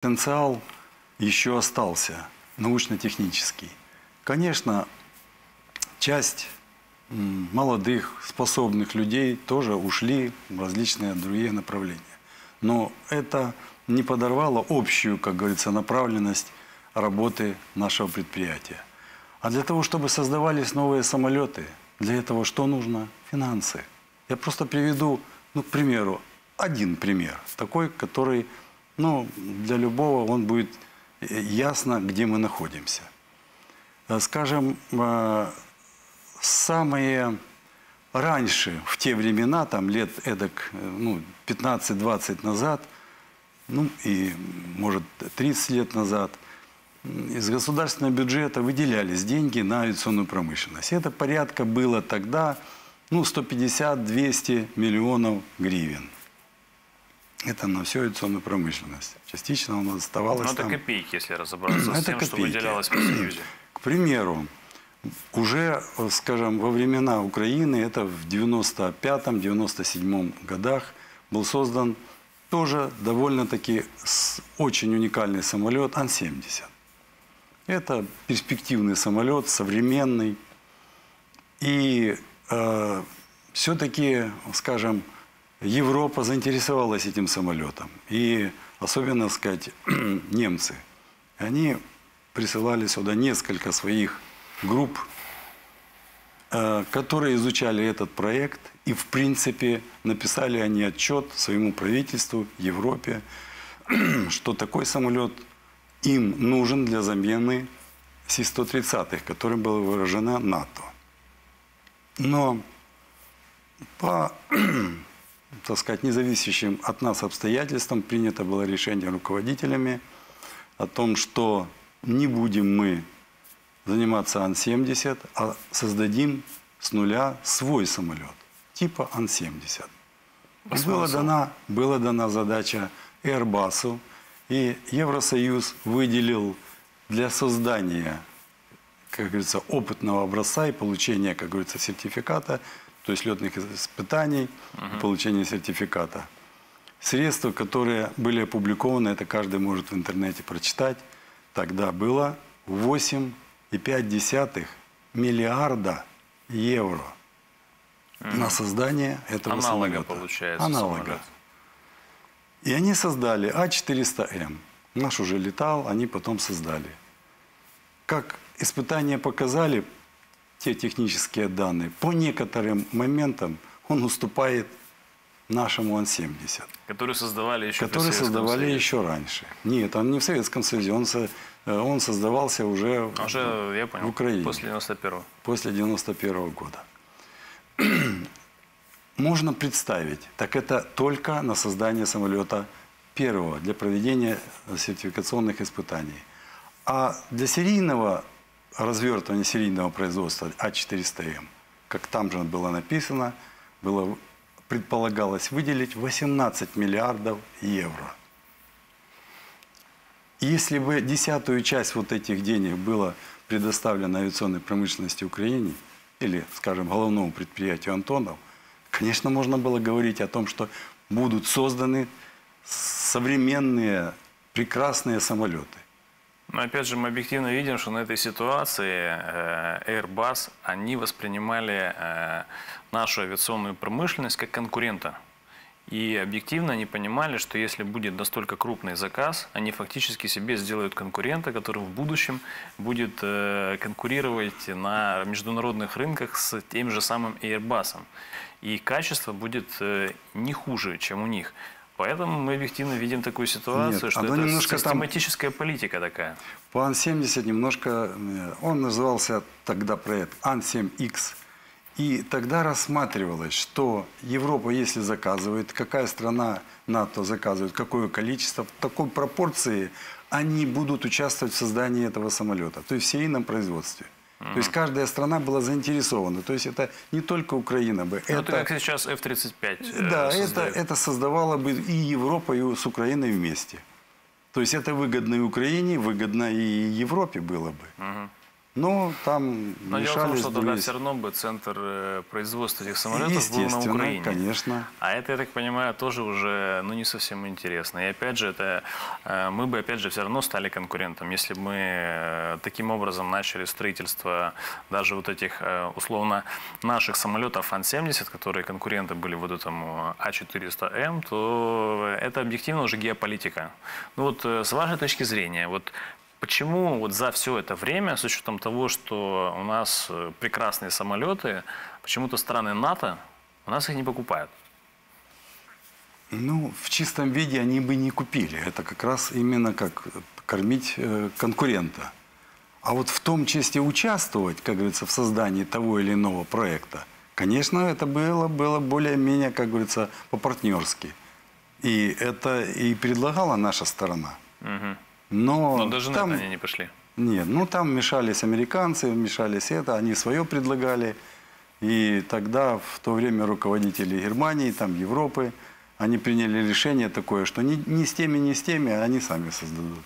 Потенциал еще остался, научно-технический. Конечно, часть молодых, способных людей тоже ушли в различные другие направления. Но это не подорвало общую, как говорится, направленность работы нашего предприятия. А для того, чтобы создавались новые самолеты, для этого что нужно? Финансы. Я просто приведу, ну, к примеру, один пример, такой, который, ну, для любого он будет ясно, где мы находимся. Скажем, самые раньше, в те времена, там лет эдак, ну, 15-20 назад, ну и, может, 30 лет назад, из государственного бюджета выделялись деньги на авиационную промышленность. Это порядка было тогда, ну, 150-200 миллионов гривен. Это на всю авиационную промышленность. Частично у нас оставалось. Но это там копейки, если разобраться с тем, копейки, что выделялось по Союзе. К примеру, уже, скажем, во времена Украины, это в 95-97 годах, был создан тоже довольно-таки очень уникальный самолет Ан-70. Это перспективный самолет, современный. И все-таки, скажем, Европа заинтересовалась этим самолетом. И особенно, сказать, немцы. Они присылали сюда несколько своих групп, которые изучали этот проект. И, в принципе, написали они отчет своему правительству, Европе, что такой самолет им нужен для замены Си-130, которым была выражена НАТО. Но по, так сказать, независящим от нас обстоятельствам принято было решение руководителями о том, что не будем мы заниматься Ан-70, а создадим с нуля свой самолет типа Ан-70. Была дана задача Airbus, и Евросоюз выделил для создания, как говорится, опытного образца и получения, как говорится, сертификата, то есть летных испытаний, получения сертификата. Средства, которые были опубликованы, это каждый может в интернете прочитать, тогда было 8,5 миллиарда евро на создание этого самолета. Получается, аналога. И они создали А-400М. Наш уже летал, они потом создали. Как испытания показали, те технические данные, по некоторым моментам он уступает нашему Ан-70. Который создавали еще, раньше. Нет, он не в Советском Союзе, он создавался уже я понял, в Украине. После 91-го. После 91-го года. Можно представить, так это только на создание самолета первого, для проведения сертификационных испытаний. А для серийного развертывания, серийного производства А-400М, как там же было написано, предполагалось выделить 18 миллиардов евро. Если бы 10-ю часть вот этих денег было предоставлено авиационной промышленности Украины, или, скажем, головному предприятию Антонов, конечно, можно было говорить о том, что будут созданы современные, прекрасные самолеты. Но опять же, мы объективно видим, что на этой ситуации Airbus, они воспринимали нашу авиационную промышленность как конкурента. И объективно они понимали, что если будет настолько крупный заказ, они фактически себе сделают конкурента, который в будущем будет конкурировать на международных рынках с тем же самым Airbus. И качество будет не хуже, чем у них. Поэтому мы объективно видим такую ситуацию, что это систематическая политика такая. По Ан-70 немножко, он назывался тогда проект Ан-7Х. И тогда рассматривалось, что Европа, если заказывает, какая страна НАТО заказывает, какое количество, в такой пропорции они будут участвовать в создании этого самолета, то есть в серийном производстве. То есть каждая страна была заинтересована. То есть это не только Украина бы. Но это как сейчас F-35. Да, это создавало бы и Европа, и с Украиной вместе. То есть это выгодно и Украине, выгодно и Европе было бы. Но там но дело в том, что тогда все равно бы центр производства этих самолетов был на Украине. Конечно. А это, я так понимаю, тоже уже ну, не совсем интересно. И опять же, это, мы бы опять же все равно стали конкурентом, если бы мы таким образом начали строительство даже вот этих, условно, наших самолетов Ан-70, которые конкуренты были вот этому А-400М, то это объективно уже геополитика. Ну вот с вашей точки зрения, вот почему вот за все это время, с учетом того, что у нас прекрасные самолеты, почему-то страны НАТО у нас их не покупают? Ну, в чистом виде они бы не купили. Это как раз именно как кормить конкурента. А вот в том числе участвовать, как говорится, в создании того или иного проекта, конечно, это было более-менее, как говорится, по-партнерски. И это и предлагала наша сторона. Угу. Но даже там, на это они не пошли. Нет, ну там мешались американцы, мешались это, они свое предлагали. И тогда, в то время, руководители Германии, там Европы, они приняли решение такое, что ни с теми, а они сами создадут.